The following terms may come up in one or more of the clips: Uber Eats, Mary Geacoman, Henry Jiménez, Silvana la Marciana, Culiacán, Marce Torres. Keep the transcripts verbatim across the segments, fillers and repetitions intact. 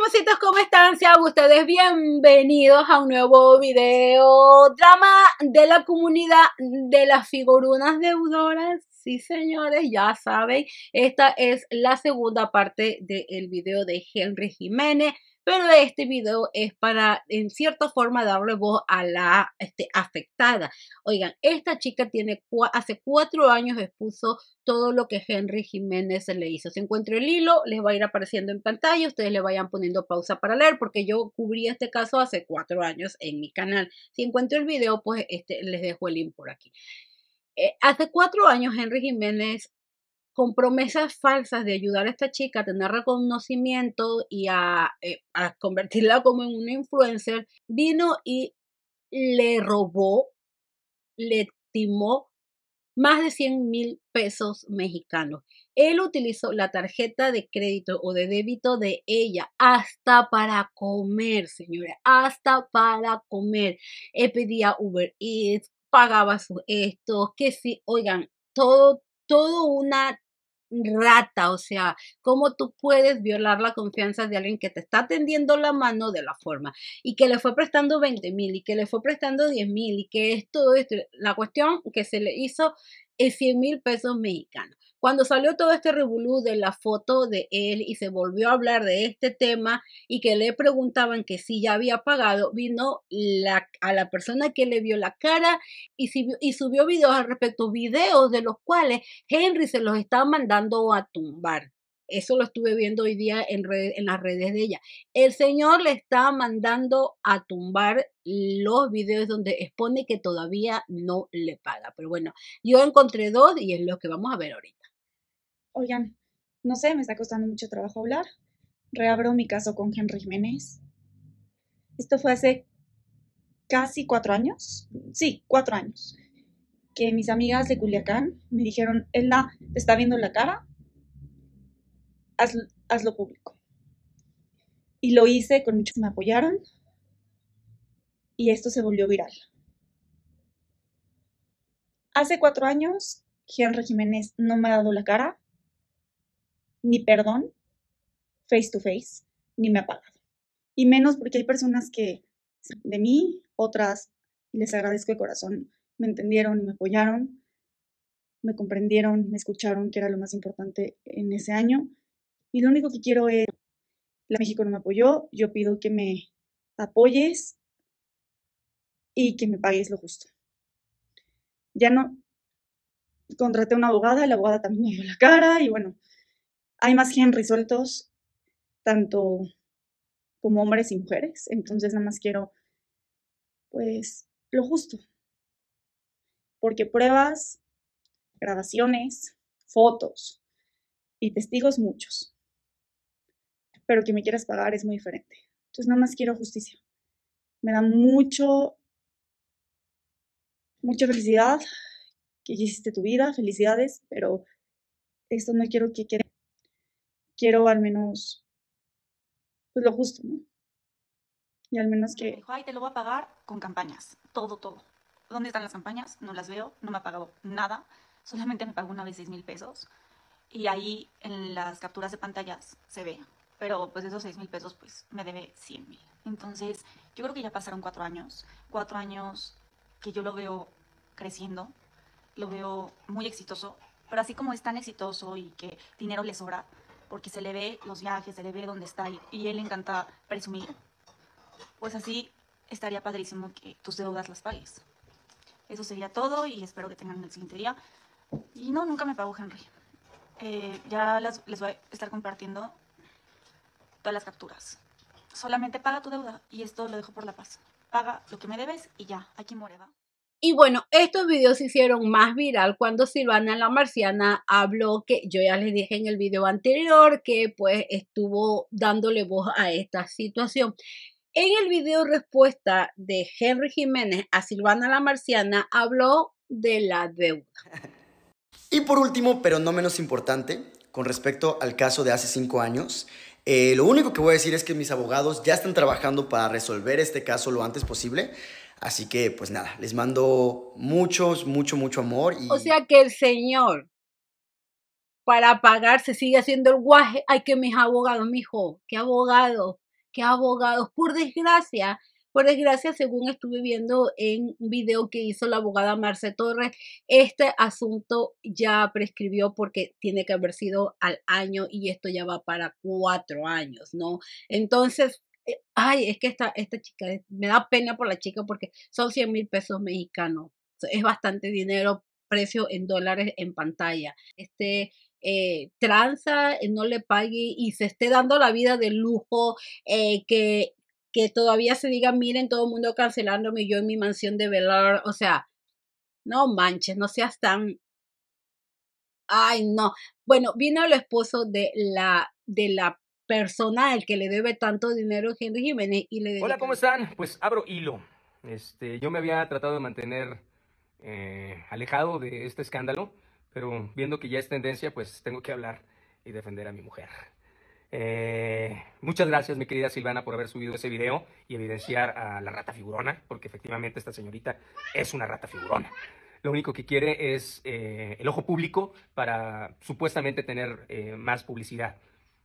chismositos, ¿cómo están? Sean ustedes bienvenidos a un nuevo video drama de la comunidad de las figurunas deudoras. Sí, señores, ya saben, esta es la segunda parte del video de Henry Jiménez, pero este video es para, en cierta forma, darle voz a la este, afectada. Oigan, esta chica tiene cu hace cuatro años expuso todo lo que Henry Jiménez le hizo. Si encuentro el hilo, les va a ir apareciendo en pantalla. Ustedes le vayan poniendo pausa para leer, porque yo cubrí este caso hace cuatro años en mi canal. Si encuentro el video, pues este, les dejo el link por aquí. Eh, hace cuatro años Henry Jiménez, con promesas falsas de ayudar a esta chica a tener reconocimiento y a, eh, a convertirla como en una influencer, vino y le robó, le timó más de cien mil pesos mexicanos. Él utilizó la tarjeta de crédito o de débito de ella hasta para comer, señora, hasta para comer. Él pedía Uber Eats, pagaba sus estos, que sí, oigan, todo, todo una rata. O sea, cómo tú puedes violar la confianza de alguien que te está tendiendo la mano de la forma, y que le fue prestando veinte mil, y que le fue prestando diez mil, y que es todo esto. La cuestión que se le hizo es cien mil pesos mexicanos. Cuando salió todo este revolú de la foto de él y se volvió a hablar de este tema y que le preguntaban que si ya había pagado, vino la, a la persona que le vio la cara y, si, y subió videos al respecto, videos de los cuales Henry se los estaba mandando a tumbar. Eso lo estuve viendo hoy día en, red, en las redes de ella. El señor le está mandando a tumbar los videos donde expone que todavía no le paga. Pero bueno, yo encontré dos y es lo que vamos a ver ahorita. Oigan, no sé, me está costando mucho trabajo hablar. Reabro mi caso con Henry Jiménez. Esto fue hace casi cuatro años. Sí, cuatro años. Que mis amigas de Culiacán me dijeron, Elna, ¿te está viendo la cara? Hazlo, hazlo público. Y lo hice, con muchos me apoyaron. Y esto se volvió viral. Hace cuatro años, Henry Jiménez no me ha dado la cara, ni perdón, face to face, ni me ha pagado. Y menos porque hay personas que de mí, otras les agradezco de corazón, me entendieron, me apoyaron, me comprendieron, me escucharon, que era lo más importante en ese año. Y lo único que quiero es, la México no me apoyó, yo pido que me apoyes y que me pagues lo justo. Ya no, contraté a una abogada, la abogada también me dio la cara y bueno, hay más Henry sueltos, tanto como hombres y mujeres. Entonces nada más quiero, pues, lo justo. Porque pruebas, grabaciones, fotos y testigos muchos. Pero que me quieras pagar es muy diferente. Entonces nada más quiero justicia. Me da mucho, mucha felicidad que hiciste tu vida, felicidades, pero esto no quiero que quede. Quiero al menos, pues lo justo, ¿no? Y al menos que... Me dijo, ay, te lo voy a pagar con campañas, todo, todo. ¿Dónde están las campañas? No las veo, no me ha pagado nada, solamente me pagó una vez seis mil pesos y ahí en las capturas de pantallas se ve, pero pues esos seis mil pesos pues me debe cien mil. Entonces yo creo que ya pasaron cuatro años, cuatro años que yo lo veo creciendo, lo veo muy exitoso, pero así como es tan exitoso y que dinero le sobra, porque se le ve los viajes, se le ve dónde está y, y él le encanta presumir, pues así estaría padrísimo que tus deudas las pagues. Eso sería todo y espero que tengan el siguiente día. Y no, nunca me pagó Henry. Eh, ya las, les voy a estar compartiendo todas las capturas. Solamente paga tu deuda y esto lo dejo por la paz. Paga lo que me debes y ya, aquí muere, ¿va? Y bueno, estos videos se hicieron más viral cuando Silvana la Marciana habló, que yo ya les dije en el video anterior, que pues estuvo dándole voz a esta situación. En el video respuesta de Henry Jiménez a Silvana la Marciana habló de la deuda. Y por último, pero no menos importante, con respecto al caso de hace cinco años, eh, lo único que voy a decir es que mis abogados ya están trabajando para resolver este caso lo antes posible. Así que, pues nada, les mando muchos, mucho, mucho amor. Y... O sea que el señor, para pagar, se sigue haciendo el guaje. Ay, que mis abogados, mijo, qué abogado. que abogados, por desgracia, por desgracia, según estuve viendo en un video que hizo la abogada Marce Torres, este asunto ya prescribió porque tiene que haber sido al año y esto ya va para cuatro años, ¿no? Entonces, ay, es que esta, esta chica, me da pena por la chica porque son cien mil pesos mexicanos. Es bastante dinero, precio en dólares en pantalla. Este... Eh, tranza, eh, no le pague y se esté dando la vida de lujo, eh, que, que todavía se diga, miren, todo el mundo cancelándome, yo en mi mansión de velar, o sea, no manches, no seas tan, ay no. Bueno, vino el esposo de la, de la persona al que le debe tanto dinero, Henry Jiménez, y le dijo: hola, ¿cómo están? Pues abro hilo, este, yo me había tratado de mantener eh, alejado de este escándalo, pero viendo que ya es tendencia, pues tengo que hablar y defender a mi mujer. Eh, muchas gracias, mi querida Silvana, por haber subido ese video y evidenciar a la rata figurona, porque efectivamente esta señorita es una rata figurona. Lo único que quiere es eh, el ojo público para supuestamente tener eh, más publicidad.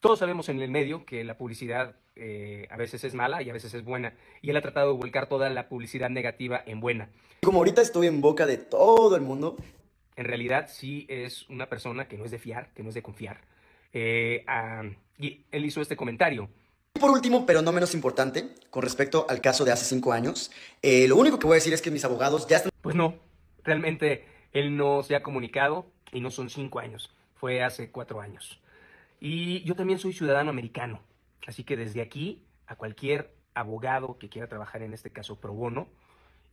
Todos sabemos en el medio que la publicidad eh, a veces es mala y a veces es buena. Y él ha tratado de volcar toda la publicidad negativa en buena. Como ahorita estoy en boca de todo el mundo... En realidad sí es una persona que no es de fiar, que no es de confiar. Eh, ah, y él hizo este comentario. Y por último, pero no menos importante, con respecto al caso de hace cinco años, eh, lo único que voy a decir es que mis abogados ya están... Pues no, realmente él no se ha comunicado y no son cinco años, fue hace cuatro años. Y yo también soy ciudadano americano, así que desde aquí a cualquier abogado que quiera trabajar en este caso pro bono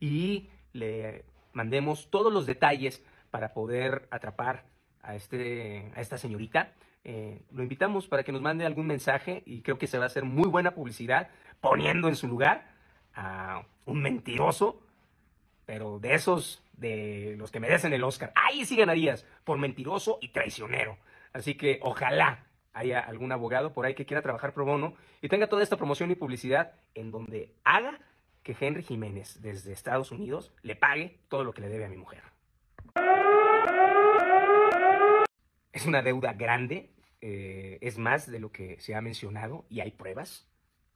y le mandemos todos los detalles para poder atrapar a, este, a esta señorita. Eh, lo invitamos para que nos mande algún mensaje y creo que se va a hacer muy buena publicidad poniendo en su lugar a un mentiroso, pero de esos, de los que merecen el Oscar. Ahí sí ganarías, por mentiroso y traicionero. Así que ojalá haya algún abogado por ahí que quiera trabajar pro bono y tenga toda esta promoción y publicidad en donde haga que Henry Jiménez desde Estados Unidos le pague todo lo que le debe a mi mujer. Es una deuda grande, eh, es más de lo que se ha mencionado y hay pruebas.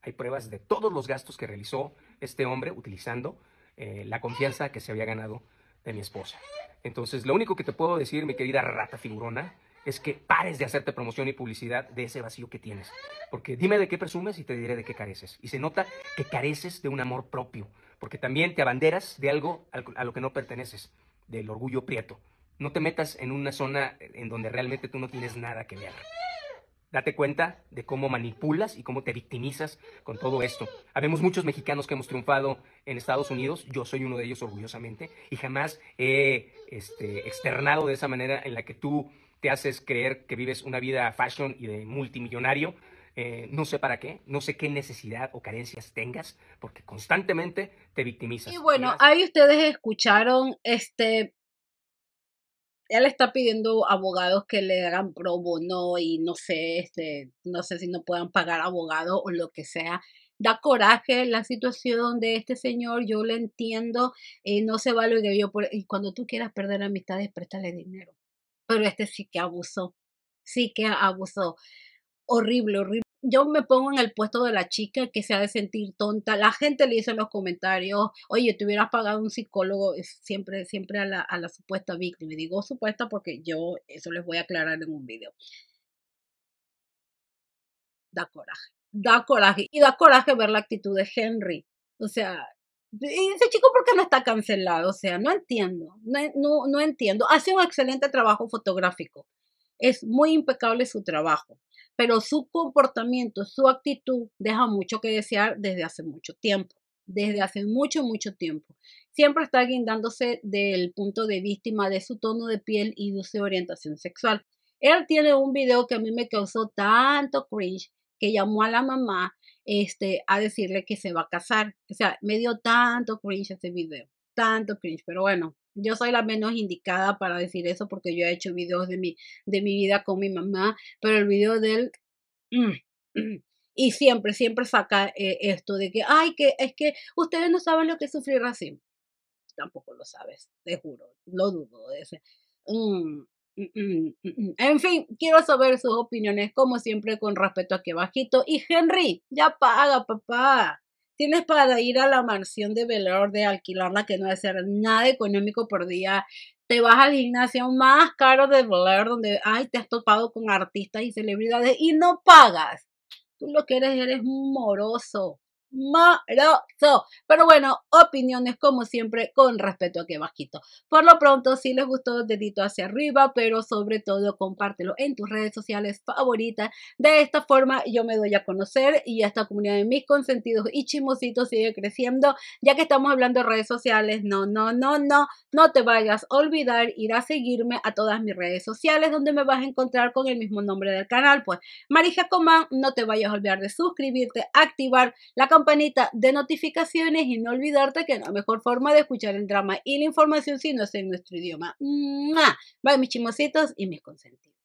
Hay pruebas de todos los gastos que realizó este hombre utilizando eh, la confianza que se había ganado de mi esposa. Entonces, lo único que te puedo decir, mi querida rata figurona, es que pares de hacerte promoción y publicidad de ese vacío que tienes. Porque dime de qué presumes y te diré de qué careces. Y se nota que careces de un amor propio, porque también te abanderas de algo a lo que no perteneces, del orgullo prieto. No te metas en una zona en donde realmente tú no tienes nada que ver. Date cuenta de cómo manipulas y cómo te victimizas con todo esto. Habemos muchos mexicanos que hemos triunfado en Estados Unidos. Yo soy uno de ellos orgullosamente. Y jamás he este, externado de esa manera en la que tú te haces creer que vives una vida fashion y de multimillonario. Eh, no sé para qué, no sé qué necesidad o carencias tengas, porque constantemente te victimizas. Y bueno, ahí ustedes escucharon este... Él está pidiendo abogados que le hagan pro bono y no sé, este, no sé si no puedan pagar abogados o lo que sea. Da coraje la situación de este señor, yo lo entiendo, eh, no se vale que yo... Por, y cuando tú quieras perder amistades, préstale dinero. Pero este sí que abusó, sí que abusó. Horrible, horrible. Yo me pongo en el puesto de la chica que se ha de sentir tonta. La gente le dice en los comentarios, oye, te hubieras pagado un psicólogo, siempre, siempre a la, a la supuesta víctima. Y digo supuesta porque yo eso les voy a aclarar en un video. Da coraje, da coraje. Y da coraje ver la actitud de Henry. O sea, ese chico, ¿por qué no está cancelado? O sea, no entiendo, no, no, no entiendo. Hace un excelente trabajo fotográfico. Es muy impecable su trabajo. Pero su comportamiento, su actitud deja mucho que desear desde hace mucho tiempo, desde hace mucho, mucho tiempo. Siempre está guindándose del punto de víctima, de su tono de piel y de su orientación sexual. Él tiene un video que a mí me causó tanto cringe que llamó a la mamá este, a decirle que se va a casar. O sea, me dio tanto cringe ese video, tanto cringe, pero bueno. Yo soy la menos indicada para decir eso porque yo he hecho videos de mi, de mi vida con mi mamá, pero el video de él, mm, mm, y siempre, siempre saca eh, esto de que, ay, que es que ustedes no saben lo que es sufrir racismo. Tampoco lo sabes, te juro, lo dudo. Es, mm, En fin, quiero saber sus opiniones, como siempre, con respeto aquí abajito. Y Henry, ya paga, papá. Tienes para ir a la mansión de Belor, de alquilarla, que no va a ser nada económico por día. Te vas al gimnasio más caro de Belor, donde ay, te has topado con artistas y celebridades y no pagas. Tú lo que eres, eres moroso. Moroso. Pero bueno, opiniones como siempre con respeto aquí abajito. Por lo pronto, si les gustó, dedito hacia arriba, pero sobre todo compártelo en tus redes sociales favoritas. De esta forma yo me doy a conocer y esta comunidad de mis consentidos y chismositos sigue creciendo, ya que estamos hablando de redes sociales. No, no, no, no, no te vayas a olvidar ir a seguirme a todas mis redes sociales, donde me vas a encontrar con el mismo nombre del canal, pues Mary Geacoman. No te vayas a olvidar de suscribirte, activar la campanita de notificaciones y no olvidarte que la mejor forma de escuchar el drama y la información si no es en nuestro idioma. ¡Mua! Bye mis chimositos y mis consentidos.